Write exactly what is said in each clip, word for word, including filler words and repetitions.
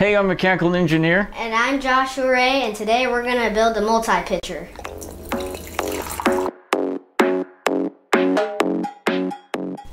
Hey, I'm a mechanical engineer. And I'm Joshua Ray, and today we're going to build a multi-pitcher.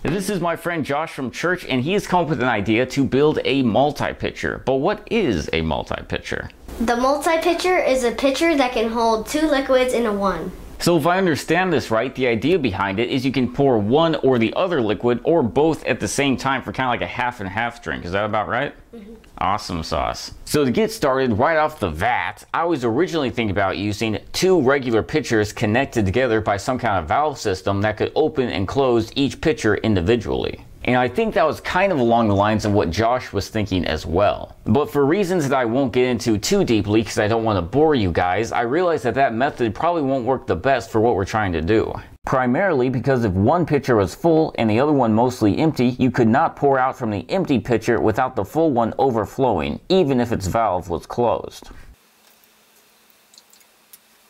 This is my friend Josh from church, and he has come up with an idea to build a multi-pitcher. But what is a multi-pitcher? The multi-pitcher is a pitcher that can hold two liquids in a one. So if I understand this right, the idea behind it is you can pour one or the other liquid or both at the same time for kind of like a half and half drink. Is that about right? Mm-hmm. Awesome sauce. So to get started right off the bat, I was originally thinking about using two regular pitchers connected together by some kind of valve system that could open and close each pitcher individually. And I think that was kind of along the lines of what Josh was thinking as well. But for reasons that I won't get into too deeply because I don't want to bore you guys, I realized that that method probably won't work the best for what we're trying to do. Primarily because if one pitcher was full and the other one mostly empty, you could not pour out from the empty pitcher without the full one overflowing, even if its valve was closed.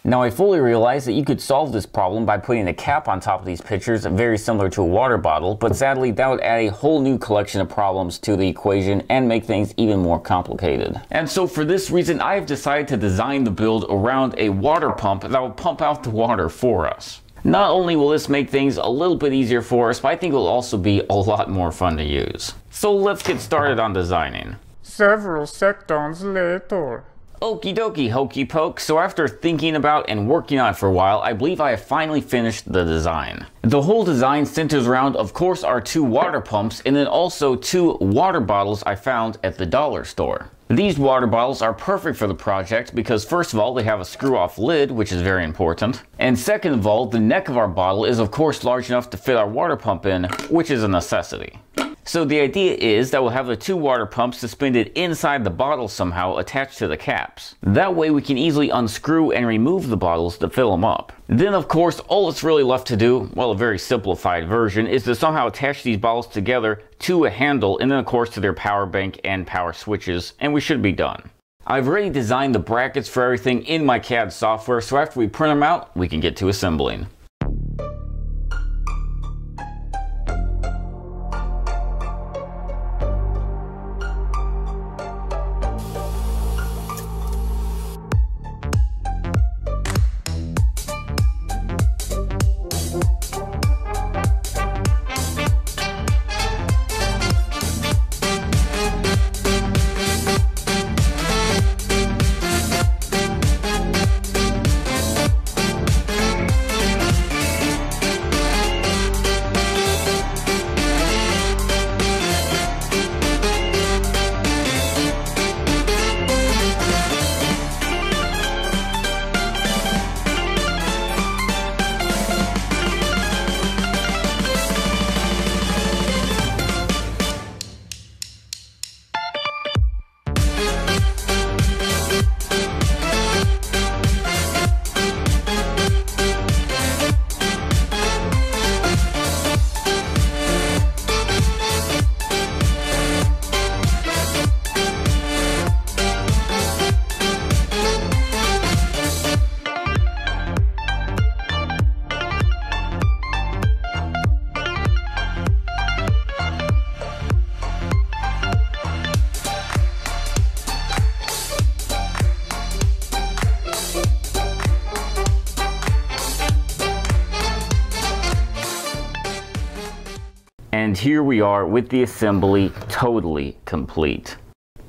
Now I fully realize that you could solve this problem by putting a cap on top of these pitchers, very similar to a water bottle, but sadly that would add a whole new collection of problems to the equation and make things even more complicated. And so for this reason, I have decided to design the build around a water pump that will pump out the water for us. Not only will this make things a little bit easier for us, but I think it will also be a lot more fun to use. So let's get started on designing. Several seconds later. Okie dokie, hokey poke. So after thinking about and working on it for a while, I believe I have finally finished the design. The whole design centers around, of course, our two water pumps and then also two water bottles I found at the dollar store. These water bottles are perfect for the project because first of all, they have a screw-off lid, which is very important. And second of all, the neck of our bottle is of course large enough to fit our water pump in, which is a necessity. So the idea is that we'll have the two water pumps suspended inside the bottle somehow attached to the caps. That way we can easily unscrew and remove the bottles to fill them up. Then of course, all that's really left to do, well, a very simplified version, is to somehow attach these bottles together to a handle and then of course to their power bank and power switches, and we should be done. I've already designed the brackets for everything in my C A D software, so after we print them out, we can get to assembling. And here we are with the assembly totally complete.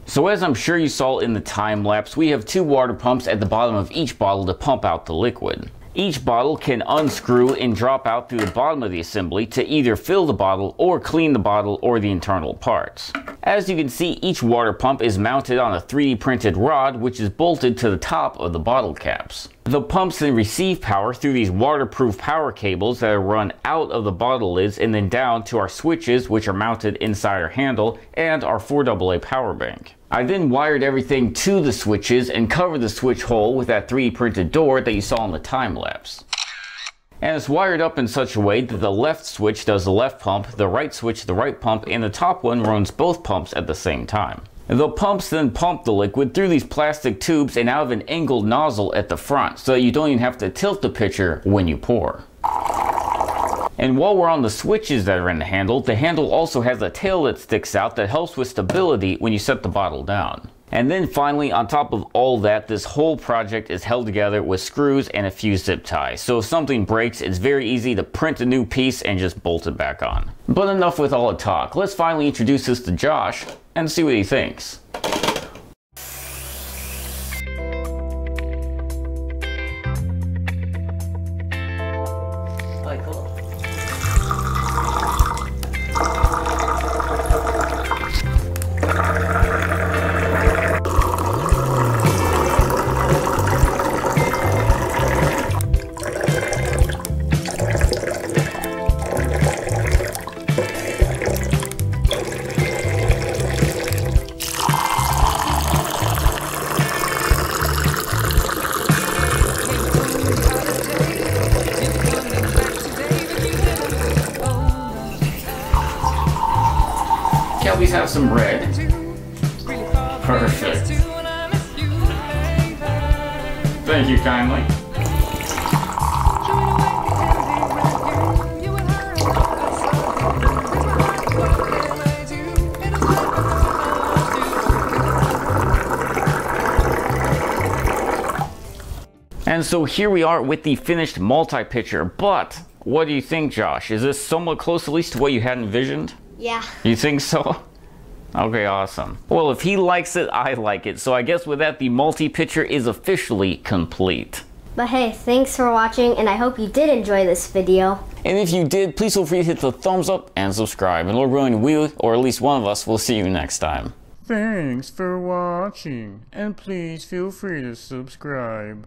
So as I'm sure you saw in the time lapse, we have two water pumps at the bottom of each bottle to pump out the liquid. Each bottle can unscrew and drop out through the bottom of the assembly to either fill the bottle or clean the bottle or the internal parts. As you can see, each water pump is mounted on a three D printed rod which is bolted to the top of the bottle caps. The pumps then receive power through these waterproof power cables that are run out of the bottle lids and then down to our switches which are mounted inside our handle and our four double A power bank. I then wired everything to the switches and covered the switch hole with that three D printed door that you saw in the time lapse. And it's wired up in such a way that the left switch does the left pump, the right switch the right pump, and the top one runs both pumps at the same time. The pumps then pump the liquid through these plastic tubes and out of an angled nozzle at the front so that you don't even have to tilt the pitcher when you pour. And while we're on the switches that are in the handle, the handle also has a tail that sticks out that helps with stability when you set the bottle down. And then finally, on top of all that, this whole project is held together with screws and a few zip ties. So if something breaks, it's very easy to print a new piece and just bolt it back on. But enough with all the talk. Let's finally introduce this to Josh and see what he thinks. Can we have some bread? Perfect. Thank you kindly. And so here we are with the finished multi-pitcher, but what do you think, Josh? Is this somewhat close at least to what you had envisioned? Yeah. You think so? Okay, awesome. Well, if he likes it, I like it. So I guess with that, the multi-pitcher is officially complete. But hey, thanks for watching, and I hope you did enjoy this video. And if you did, please feel free to hit the thumbs up and subscribe. And Lord willing, we, or at least one of us, will see you next time. Thanks for watching, and please feel free to subscribe.